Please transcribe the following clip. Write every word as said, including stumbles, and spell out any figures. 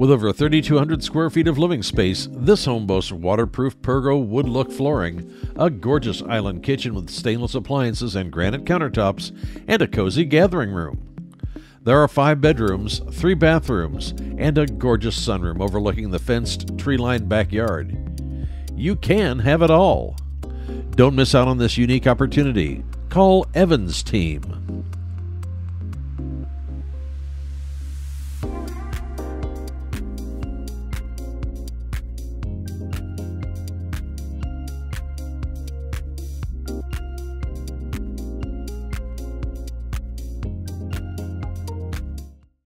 With over thirty-two hundred square feet of living space, this home boasts waterproof Pergo wood-look flooring, a gorgeous island kitchen with stainless appliances and granite countertops, and a cozy gathering room. There are five bedrooms, three bathrooms, and a gorgeous sunroom overlooking the fenced, tree-lined backyard. You can have it all. Don't miss out on this unique opportunity. Call Evans Team.